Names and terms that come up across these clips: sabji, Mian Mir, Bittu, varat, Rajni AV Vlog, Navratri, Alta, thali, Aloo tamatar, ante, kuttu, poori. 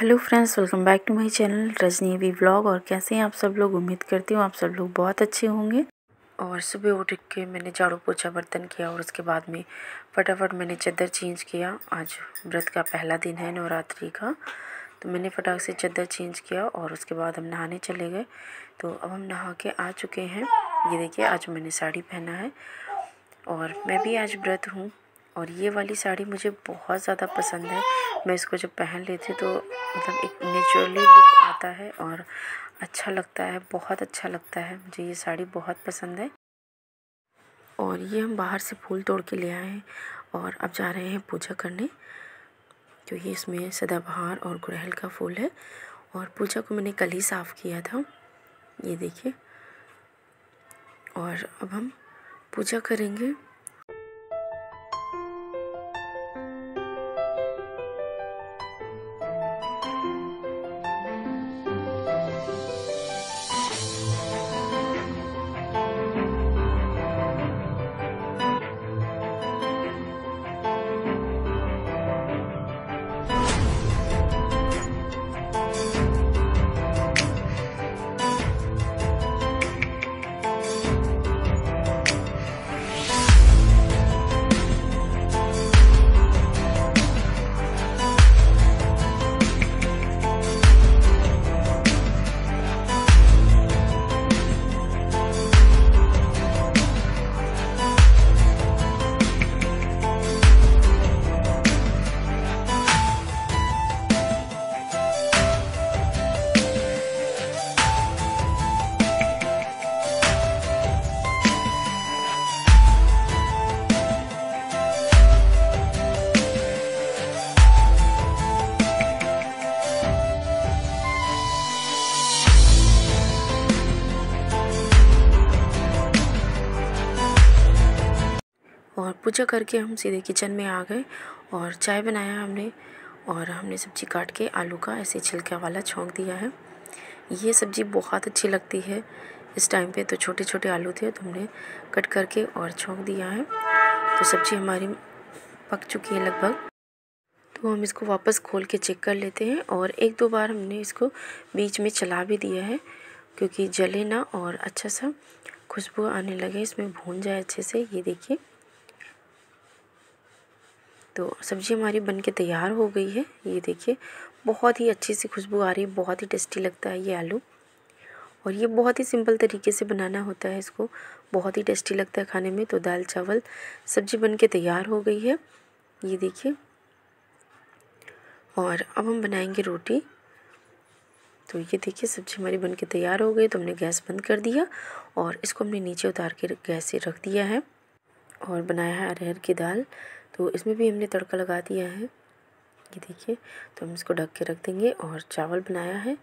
Hello friends, welcome back to my channel Rajni AV vlog. और कैसे हैं आप सब लोग? उम्मीद करती हूँ आप सब लोग बहुत अच्छे होंगे। और सुबह उठ के मैंने झाड़ू पोछा बर्तन किया और उसके बाद में फटाफट मैंने चादर चेंज किया। आज व्रत का पहला दिन है नवरात्रि का, तो मैंने फटाक से चादर चेंज किया और उसके बाद हम नहाने चले गए। तो अब हम नहा के आ चुके हैं। ये देखिए, आज मैंने साड़ी पहना है और मैं भी आज व्रत हूँ। और ये वाली साड़ी मुझे बहुत ज़्यादा पसंद है। मैं इसको जब पहन लेती हूँ तो मतलब एक नेचुरली लुक आता है और अच्छा लगता है, बहुत अच्छा लगता है। मुझे ये साड़ी बहुत पसंद है। और ये हम बाहर से फूल तोड़ के ले आए हैं और अब जा रहे हैं पूजा करने, क्योंकि इसमें सदाबहार और गुड़हल का फूल है। और पूजा को मैंने कल ही साफ़ किया था, ये देखिए। और अब हम पूजा करेंगे। और पूजा करके हम सीधे किचन में आ गए और चाय बनाया हमने। और हमने सब्ज़ी काट के आलू का ऐसे छिलका वाला छोंक दिया है। ये सब्ज़ी बहुत अच्छी लगती है इस टाइम पे। तो छोटे छोटे आलू थे तो हमने कट करके और छोंक दिया है। तो सब्ज़ी हमारी पक चुकी है लगभग। तो हम इसको वापस खोल के चेक कर लेते हैं। और एक दो बार हमने इसको बीच में चला भी दिया है, क्योंकि जले ना और अच्छा सा खुशबू आने लगे, इसमें भून जाए अच्छे से। ये देखिए, तो सब्ज़ी हमारी बन के तैयार हो गई है। ये देखिए, बहुत ही अच्छी सी खुशबू आ रही है, बहुत ही टेस्टी लगता है ये आलू। और ये बहुत ही सिंपल तरीके से बनाना होता है इसको, बहुत ही टेस्टी लगता है खाने में। तो दाल चावल सब्ज़ी बन के तैयार हो गई है, ये देखिए। और अब हम बनाएंगे रोटी। तो ये देखिए, सब्ज़ी हमारी बन के तैयार हो गई। तो हमने गैस बंद कर दिया और इसको हमने नीचे उतार के गैस से रख दिया है। और बनाया है अरहर की दाल, तो इसमें भी हमने तड़का लगा दिया है, ये देखिए। तो हम इसको ढक के रख देंगे। और चावल बनाया है,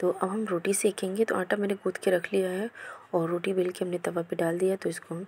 तो अब हम रोटी सेकेंगे। तो आटा मैंने गूँथ के रख लिया है और रोटी बेल के हमने तवा पे डाल दिया। तो इसको हम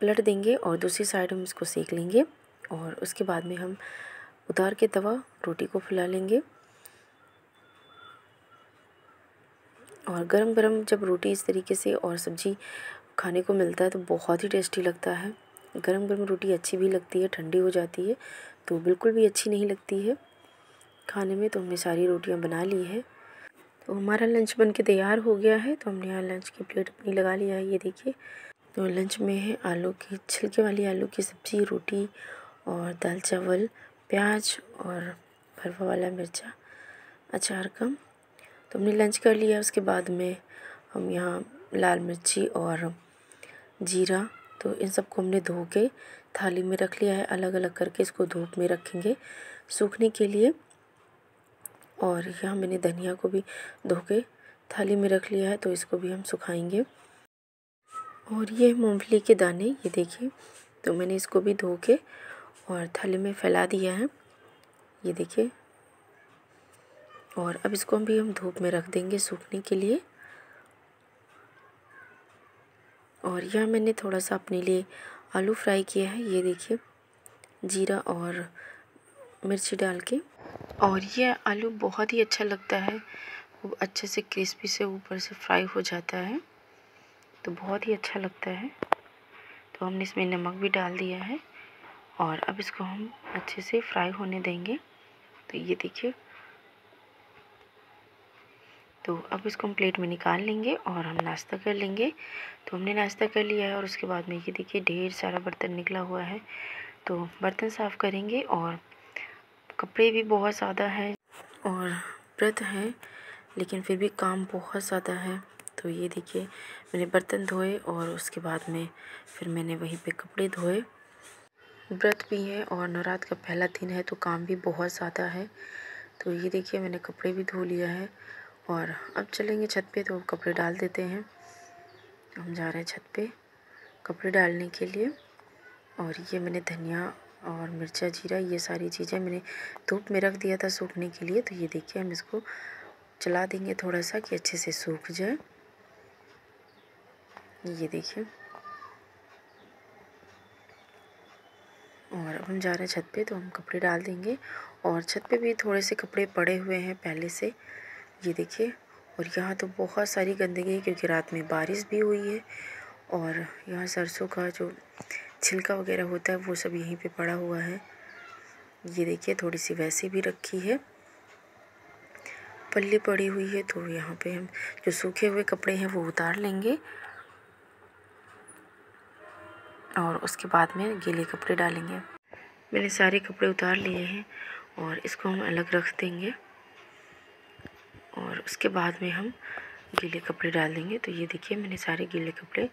पलट देंगे और दूसरी साइड हम इसको सेक लेंगे। और उसके बाद में हम उतार के तवा रोटी को फुला लेंगे। और गरम गरम जब रोटी इस तरीके से और सब्ज़ी खाने को मिलता है तो बहुत ही टेस्टी लगता है। गरम गरम रोटी अच्छी भी लगती है, ठंडी हो जाती है तो बिल्कुल भी अच्छी नहीं लगती है खाने में। तो हमने सारी रोटियां बना ली है। तो हमारा लंच बन के तैयार हो गया है। तो हमने यहाँ लंच की प्लेट अपनी लगा लिया है, ये देखिए। तो लंच में है आलू की छिलके वाली आलू की सब्ज़ी, रोटी और दाल चावल, प्याज और भरवा वाला मिर्चा, अचार कम। तो हमने लंच कर लिया। उसके बाद में हम यहाँ लाल मिर्ची और जीरा, तो इन सब को हमने धो के थाली में रख लिया है, अलग अलग करके। इसको धूप में रखेंगे सूखने के लिए। और यहाँ मैंने धनिया को भी धो के थाली में रख लिया है, तो इसको भी हम सुखाएंगे। और ये मूंगफली के दाने, ये देखिए। तो मैंने इसको भी धो के और थाली में फैला दिया है, ये देखिए। और अब इसको भी हम धूप में रख देंगे सूखने के लिए। और यह मैंने थोड़ा सा अपने लिए आलू फ्राई किया है, ये देखिए, जीरा और मिर्ची डाल के। और यह आलू बहुत ही अच्छा लगता है, वो अच्छे से क्रिस्पी से ऊपर से फ्राई हो जाता है, तो बहुत ही अच्छा लगता है। तो हमने इसमें नमक भी डाल दिया है और अब इसको हम अच्छे से फ्राई होने देंगे। तो ये देखिए, तो अब इसको हम प्लेट में निकाल लेंगे और हम नाश्ता कर लेंगे। तो हमने नाश्ता कर लिया है और उसके बाद में ये देखिए ढेर सारा बर्तन निकला हुआ है, तो बर्तन साफ़ करेंगे। और कपड़े भी बहुत ज़्यादा हैं और व्रत हैं लेकिन फिर भी काम बहुत ज़्यादा है। तो ये देखिए मैंने बर्तन धोए और उसके बाद में फिर मैंने वहीं पे कपड़े धोए। व्रत भी है और नवरात्र का पहला दिन है तो काम भी बहुत ज़्यादा है। तो ये देखिए मैंने कपड़े भी धो लिया है और अब चलेंगे छत पे, तो कपड़े डाल देते हैं। हम जा रहे हैं छत पे कपड़े डालने के लिए। और ये मैंने धनिया और मिर्चा जीरा ये सारी चीज़ें मैंने धूप में रख दिया था सूखने के लिए। तो ये देखिए हम इसको चला देंगे थोड़ा सा कि अच्छे से सूख जाए। ये देखिए और अब हम जा रहे हैं छत पे, तो हम कपड़े डाल देंगे। और छत पे भी थोड़े से कपड़े पड़े हुए हैं पहले से, ये देखिए। और यहाँ तो बहुत सारी गंदगी है क्योंकि रात में बारिश भी हुई है और यहाँ सरसों का जो छिलका वगैरह होता है वो सब यहीं पे पड़ा हुआ है। ये देखिए थोड़ी सी वैसी भी रखी है, पल्ली पड़ी हुई है। तो यहाँ पे हम जो सूखे हुए कपड़े हैं वो उतार लेंगे और उसके बाद में गीले कपड़े डालेंगे। मैंने सारे कपड़े उतार लिए हैं और इसको हम अलग रख देंगे और उसके बाद में हम गीले कपड़े डाल देंगे। तो ये देखिए मैंने सारे गीले कपड़े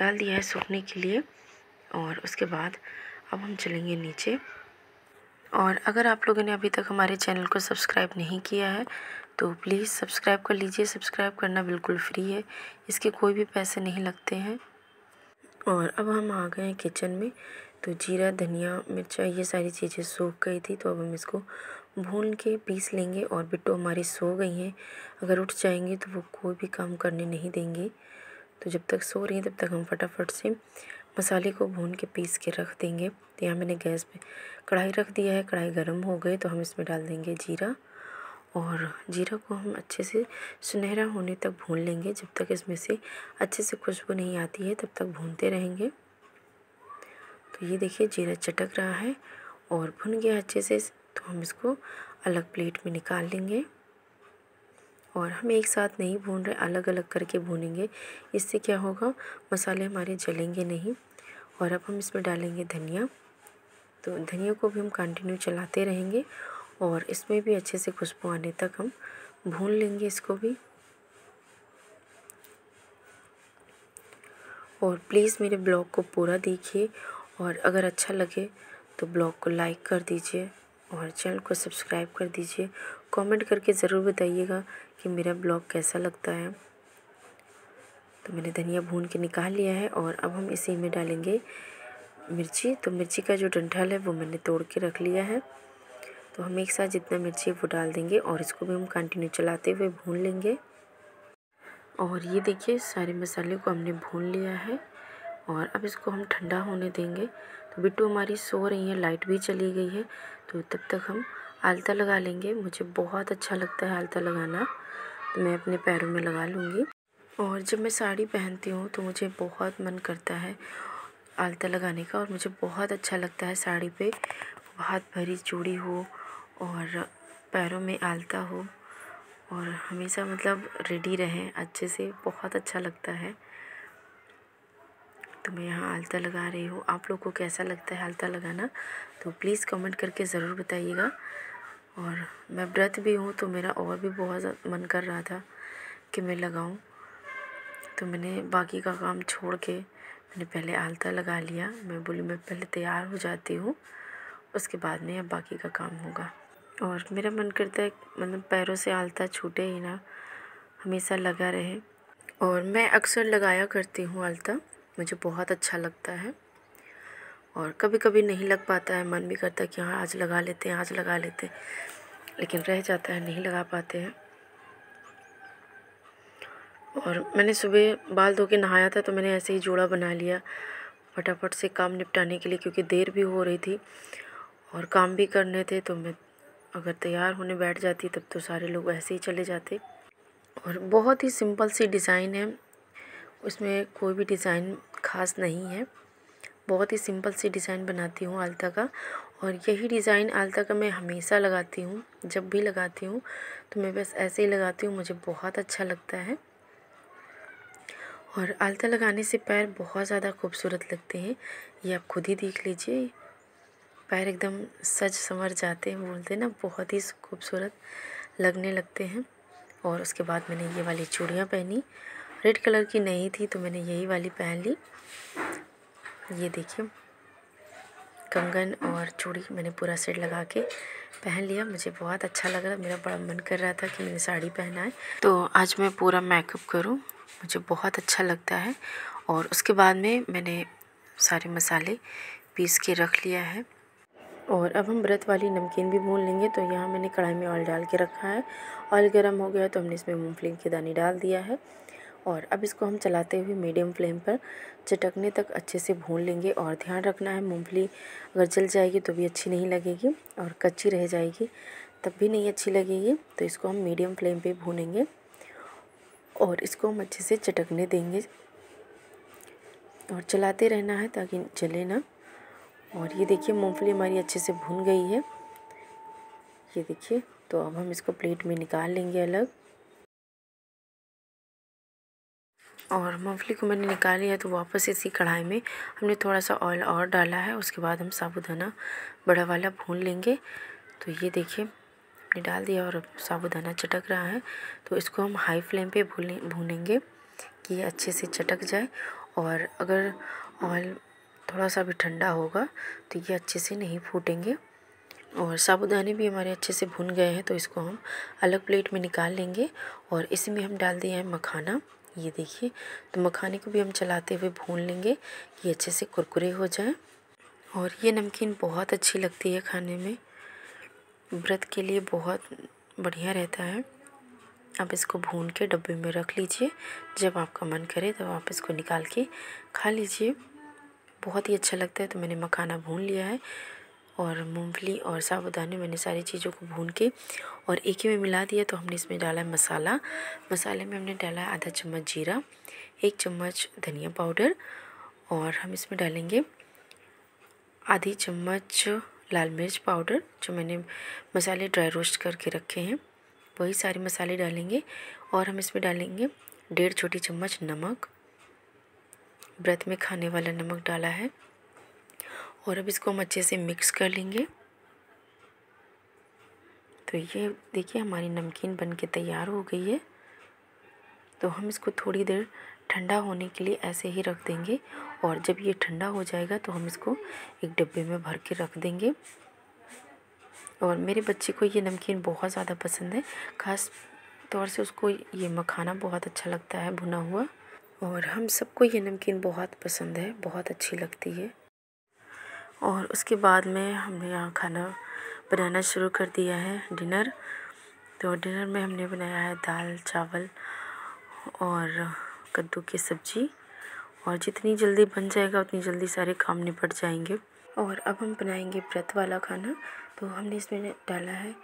डाल दिया है सूखने के लिए। और उसके बाद अब हम चलेंगे नीचे। और अगर आप लोगों ने अभी तक हमारे चैनल को सब्सक्राइब नहीं किया है तो प्लीज़ सब्सक्राइब कर लीजिए। सब्सक्राइब करना बिल्कुल फ्री है, इसके कोई भी पैसे नहीं लगते हैं। और अब हम आ गए हैं किचन में। तो जीरा धनिया मिर्चा ये सारी चीज़ें सूख गई थी, तो अब हम इसको भून के पीस लेंगे। और बिट्टू हमारी सो गई हैं, अगर उठ जाएंगे तो वो कोई भी काम करने नहीं देंगे। तो जब तक सो रही हैं तब तक हम फटाफट से मसाले को भून के पीस के रख देंगे। तो यहाँ मैंने गैस पे कढ़ाई रख दिया है, कढ़ाई गर्म हो गई तो हम इसमें डाल देंगे जीरा। और जीरा को हम अच्छे से सुनहरा होने तक भून लेंगे। जब तक इसमें से अच्छे से खुशबू नहीं आती है तब तक भूनते रहेंगे। तो ये देखिए जीरा चटक रहा है और भुन गया अच्छे से, तो हम इसको अलग प्लेट में निकाल लेंगे। और हम एक साथ नहीं भून रहे, अलग अलग करके भूनेंगे। इससे क्या होगा, मसाले हमारे जलेंगे नहीं। और अब हम इसमें डालेंगे धनिया। तो धनिया को भी हम कंटिन्यू चलाते रहेंगे और इसमें भी अच्छे से खुशबू आने तक हम भून लेंगे इसको भी। और प्लीज़ मेरे ब्लॉग को पूरा देखिए और अगर अच्छा लगे तो ब्लॉग को लाइक कर दीजिए और चैनल को सब्सक्राइब कर दीजिए। कमेंट करके ज़रूर बताइएगा कि मेरा ब्लॉग कैसा लगता है। तो मैंने धनिया भून के निकाल लिया है और अब हम इसी में डालेंगे मिर्ची। तो मिर्ची का जो डंठल है वो मैंने तोड़ के रख लिया है, तो हम एक साथ जितना मिर्ची है वो डाल देंगे और इसको भी हम कंटिन्यू चलाते हुए भून लेंगे। और ये देखिए सारे मसाले को हमने भून लिया है और अब इसको हम ठंडा होने देंगे। तो बिट्टू हमारी सो रही है, लाइट भी चली गई है, तो तब तक हम आलता लगा लेंगे। मुझे बहुत अच्छा लगता है आलता लगाना, तो मैं अपने पैरों में लगा लूँगी। और जब मैं साड़ी पहनती हूँ तो मुझे बहुत मन करता है आलता लगाने का और मुझे बहुत अच्छा लगता है। साड़ी पे हाथ भरी चूड़ी हो और पैरों में आलता हो और हमेशा मतलब रेडी रहें अच्छे से, बहुत अच्छा लगता है। तो मैं यहाँ आलता लगा रही हूँ। आप लोग को कैसा लगता है आलता लगाना, तो प्लीज़ कमेंट करके ज़रूर बताइएगा। और मैं व्रत भी हूँ तो मेरा और भी बहुत मन कर रहा था कि मैं लगाऊं, तो मैंने बाकी का काम छोड़ के मैंने पहले आलता लगा लिया। मैं बोली मैं पहले तैयार हो जाती हूँ, उसके बाद में अब बाकी का काम होगा। और मेरा मन करता है मतलब पैरों से आलता छूटे ही ना, हमेशा लगा रहे। और मैं अक्सर लगाया करती हूँ आलता, मुझे बहुत अच्छा लगता है। और कभी कभी नहीं लग पाता है, मन भी करता है कि हाँ आज लगा लेते हैं, आज लगा लेते हैं, लेकिन रह जाता है, नहीं लगा पाते हैं। और मैंने सुबह बाल धो के नहाया था तो मैंने ऐसे ही जोड़ा बना लिया फटाफट से काम निपटाने के लिए, क्योंकि देर भी हो रही थी और काम भी करने थे। तो मैं अगर तैयार होने बैठ जाती तब तो सारे लोग ऐसे ही चले जाते। और बहुत ही सिंपल सी डिज़ाइन है, उसमें कोई भी डिज़ाइन खास नहीं है। बहुत ही सिंपल सी डिज़ाइन बनाती हूँ आलता का। और यही डिज़ाइन आल्ता का मैं हमेशा लगाती हूँ, जब भी लगाती हूँ तो मैं बस ऐसे ही लगाती हूँ, मुझे बहुत अच्छा लगता है। और आल्ता लगाने से पैर बहुत ज़्यादा खूबसूरत लगते हैं, ये आप खुद ही देख लीजिए, पैर एकदम सज संवर जाते हैं, बोलते हैं ना, बहुत ही खूबसूरत लगने लगते हैं। और उसके बाद मैंने ये वाली चूड़ियाँ पहनी, रेड कलर की नहीं थी तो मैंने यही वाली पहन ली। ये देखिए कंगन और चूड़ी मैंने पूरा सेट लगा के पहन लिया, मुझे बहुत अच्छा लग रहा, मेरा बड़ा मन कर रहा था कि मैंने साड़ी पहना है तो आज मैं पूरा मेकअप करूं, मुझे बहुत अच्छा लगता है। और उसके बाद में मैंने सारे मसाले पीस के रख लिया है और अब हम व्रत वाली नमकीन भी भून लेंगे। तो यहाँ मैंने कढ़ाई में ऑयल डाल के रखा है, ऑयल गर्म हो गया है तो हमने इसमें मूँगफली के दाने डाल दिया है और अब इसको हम चलाते हुए मीडियम फ्लेम पर चटकने तक अच्छे से भून लेंगे। और ध्यान रखना है मूंगफली अगर जल जाएगी तो भी अच्छी नहीं लगेगी और कच्ची रह जाएगी तब भी नहीं अच्छी लगेगी, तो इसको हम मीडियम फ्लेम पे भूनेंगे और इसको हम अच्छे से चटकने देंगे और चलाते रहना है ताकि जले ना। और ये देखिए मूँगफली हमारी अच्छे से भून गई है, ये देखिए। तो अब हम इसको प्लेट में निकाल लेंगे अलग। और मूंगफली को मैंने निकाल लिया तो वापस इसी कढ़ाई में हमने थोड़ा सा ऑयल और डाला है, उसके बाद हम साबूदाना बड़ा वाला भून लेंगे। तो ये देखिए हमने डाल दिया और साबूदाना चटक रहा है तो इसको हम हाई फ्लेम पे भूनेंगे कि ये अच्छे से चटक जाए। और अगर ऑयल थोड़ा सा भी ठंडा होगा तो ये अच्छे से नहीं फूटेंगे। और साबूदाने भी हमारे अच्छे से भुन गए हैं तो इसको हम अलग प्लेट में निकाल लेंगे। और इसी में हम डाल दिया है मखाना, ये देखिए। तो मखाने को भी हम चलाते हुए भून लेंगे कि अच्छे से कुरकुरे हो जाए। और ये नमकीन बहुत अच्छी लगती है खाने में, व्रत के लिए बहुत बढ़िया रहता है। आप इसको भून के डब्बे में रख लीजिए, जब आपका मन करे तब आप इसको निकाल के खा लीजिए, बहुत ही अच्छा लगता है। तो मैंने मखाना भून लिया है और मूंगफली और साबूदाने मैंने सारी चीज़ों को भून के और एक ही में मिला दिया। तो हमने इसमें डाला है मसाला, मसाले में हमने डाला है आधा चम्मच जीरा, 1 चम्मच धनिया पाउडर और हम इसमें डालेंगे आधी चम्मच लाल मिर्च पाउडर, जो मैंने मसाले ड्राई रोस्ट करके रखे हैं वही सारे मसाले डालेंगे। और हम इसमें डालेंगे 1.5 छोटी चम्मच नमक, व्रत में खाने वाला नमक डाला है। और अब इसको हम अच्छे से मिक्स कर लेंगे। तो ये देखिए हमारी नमकीन बनके तैयार हो गई है। तो हम इसको थोड़ी देर ठंडा होने के लिए ऐसे ही रख देंगे और जब ये ठंडा हो जाएगा तो हम इसको एक डिब्बे में भर के रख देंगे। और मेरे बच्चे को ये नमकीन बहुत ज़्यादा पसंद है, ख़ास तौर से उसको ये मखाना बहुत अच्छा लगता है भुना हुआ। और हम सबको ये नमकीन बहुत पसंद है, बहुत अच्छी लगती है। और उसके बाद में हमने यहाँ खाना बनाना शुरू कर दिया है, डिनर। तो डिनर में हमने बनाया है दाल चावल और कद्दू की सब्ज़ी और जितनी जल्दी बन जाएगा उतनी जल्दी सारे काम निपट जाएंगे। और अब हम बनाएंगे व्रत वाला खाना। तो हमने इसमें डाला है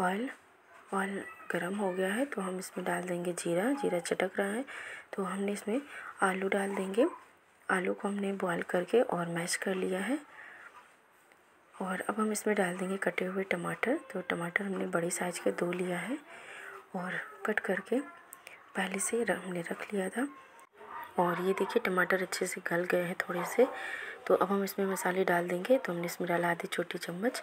ऑयल, ऑयल गरम हो गया है तो हम इसमें डाल देंगे जीरा, जीरा चटक रहा है तो हमने इसमें आलू डाल देंगे। आलू को हमने बॉयल करके और मैश कर लिया है। और अब हम इसमें डाल देंगे कटे हुए टमाटर, तो टमाटर हमने बड़ी साइज के 2 लिया है और कट करके पहले से हमने रख लिया था। और ये देखिए टमाटर अच्छे से गल गए हैं थोड़े से। तो अब हम इसमें मसाले डाल देंगे। तो हमने इसमें डाला 1/2 छोटी चम्मच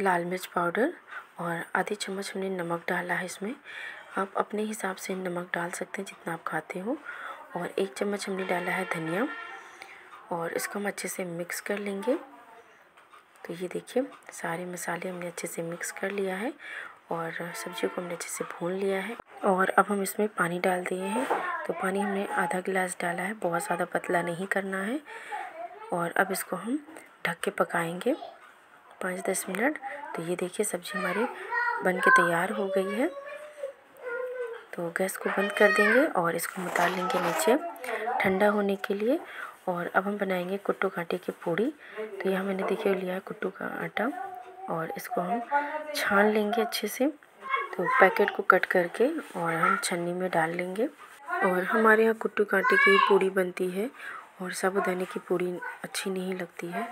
लाल मिर्च पाउडर और 1/2 चम्मच हमने नमक डाला है। इसमें आप अपने हिसाब से नमक डाल सकते हैं जितना आप खाते हो। और 1 चम्मच हमने डाला है धनिया और इसको हम अच्छे से मिक्स कर लेंगे। तो ये देखिए सारे मसाले हमने अच्छे से मिक्स कर लिया है और सब्ज़ी को हमने अच्छे से भून लिया है। और अब हम इसमें पानी डाल दिए हैं। तो पानी हमने आधा गिलास डाला है, बहुत ज़्यादा पतला नहीं करना है। और अब इसको हम ढक के पकाएंगे 5-10 मिनट। तो ये देखिए सब्ज़ी हमारी बन के तैयार हो गई है। तो गैस को बंद कर देंगे और इसको उतार लेंगे नीचे ठंडा होने के लिए। और अब हम बनाएंगे कुट्टू आटे की पूड़ी। तो यहाँ मैंने देखिए लिया है कुट्टू का आटा और इसको हम छान लेंगे अच्छे से। तो पैकेट को कट करके और हम छन्नी में डाल लेंगे। और हमारे यहाँ कुट्टू आटे की पूड़ी बनती है और साबूदाने की पूड़ी अच्छी नहीं लगती है,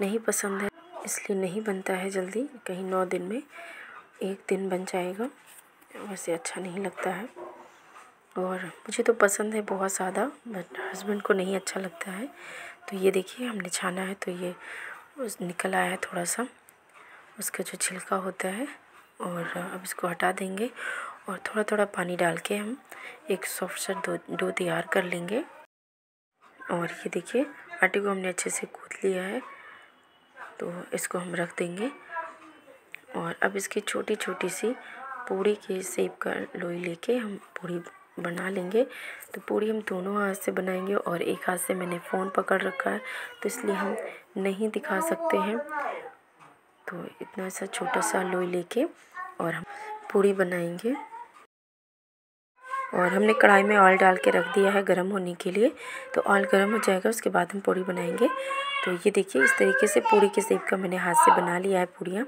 नहीं पसंद है, इसलिए नहीं बनता है जल्दी, कहीं 9 दिन में 1 दिन बन जाएगा, वैसे अच्छा नहीं लगता है। और मुझे तो पसंद है बहुत ज़्यादा, बट हस्बैंड को नहीं अच्छा लगता है। तो ये देखिए हमने छाना है तो ये निकल आया है थोड़ा सा, उसका जो छिलका होता है, और अब इसको हटा देंगे और थोड़ा थोड़ा पानी डाल के हम एक सॉफ्ट सा डो तैयार कर लेंगे। और ये देखिए आटे को हमने अच्छे से गूँथ लिया है, तो इसको हम रख देंगे। और अब इसकी छोटी छोटी सी पूरी के शेप का लोई लेके हम पूरी बना लेंगे। तो पूरी हम दोनों हाथ से बनाएंगे और एक हाथ से मैंने फ़ोन पकड़ रखा है तो इसलिए हम नहीं दिखा सकते हैं। तो इतना सा छोटा सा लोई लेके और हम पूरी बनाएंगे। और हमने कढ़ाई में ऑयल डाल के रख दिया है गरम होने के लिए, तो ऑयल गरम हो जाएगा उसके बाद हम पूरी बनाएंगे। तो ये देखिए इस तरीके से पूरी के शेप का मैंने हाथ से बना लिया है पूरियाँ।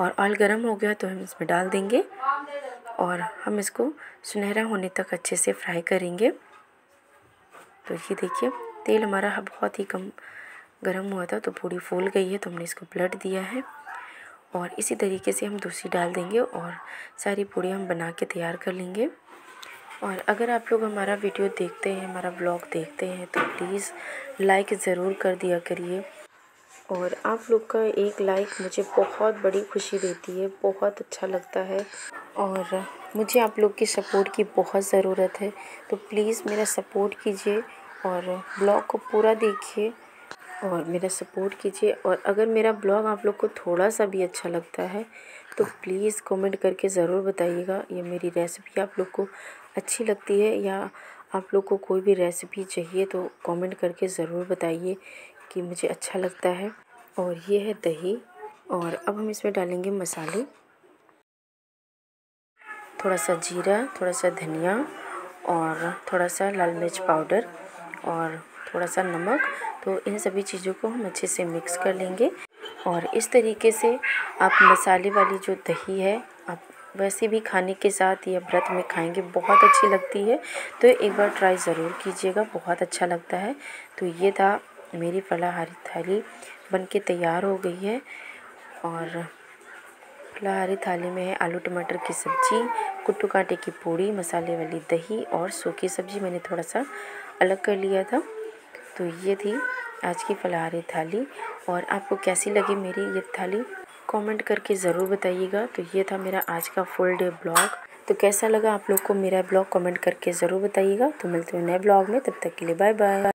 और ऑयल गरम हो गया तो हम इसमें डाल देंगे और हम इसको सुनहरा होने तक अच्छे से फ्राई करेंगे। तो ये देखिए तेल हमारा बहुत ही कम गरम हुआ था तो पूरी फूल गई है, तो हमने इसको पलट दिया है। और इसी तरीके से हम दूसरी डाल देंगे और सारी पूरी हम बना के तैयार कर लेंगे। और अगर आप लोग हमारा वीडियो देखते हैं, हमारा व्लॉग देखते हैं, तो प्लीज़ लाइक ज़रूर कर दिया करिए। और आप लोग का एक लाइक मुझे बहुत बड़ी खुशी देती है, बहुत अच्छा लगता है। और मुझे आप लोग की सपोर्ट की बहुत ज़रूरत है, तो प्लीज़ मेरा सपोर्ट कीजिए और ब्लॉग को पूरा देखिए और मेरा सपोर्ट कीजिए। और अगर मेरा ब्लॉग आप लोग को थोड़ा सा भी अच्छा लगता है तो प्लीज़ कमेंट करके ज़रूर बताइएगा ये मेरी रेसिपी आप लोग को अच्छी लगती है, या आप लोग को कोई भी रेसिपी चाहिए तो कमेंट करके ज़रूर बताइए कि मुझे अच्छा लगता है। और ये है दही। और अब हम इसमें डालेंगे मसाले, थोड़ा सा जीरा, थोड़ा सा धनिया और थोड़ा सा लाल मिर्च पाउडर और थोड़ा सा नमक। तो इन सभी चीज़ों को हम अच्छे से मिक्स कर लेंगे। और इस तरीके से आप मसाले वाली जो दही है आप वैसे भी खाने के साथ या व्रत में खाएंगे, बहुत अच्छी लगती है। तो एक बार ट्राई ज़रूर कीजिएगा, बहुत अच्छा लगता है। तो ये था मेरी फलाहारी थाली बनके तैयार हो गई है। और फलाहारी थाली में है आलू टमाटर की सब्ज़ी, कुट्टू कांटे की पूरी, मसाले वाली दही और सूखी सब्ज़ी मैंने थोड़ा सा अलग कर लिया था। तो ये थी आज की फलाहारी थाली। और आपको कैसी लगी मेरी ये थाली कमेंट करके ज़रूर बताइएगा। तो ये था मेरा आज का फुल डे ब्लॉग। तो कैसा लगा आप लोग को मेरा ब्लॉग कमेंट करके ज़रूर बताइएगा। तो मिलते हैं नए ब्लॉग में, तब तक के लिए बाय बाय।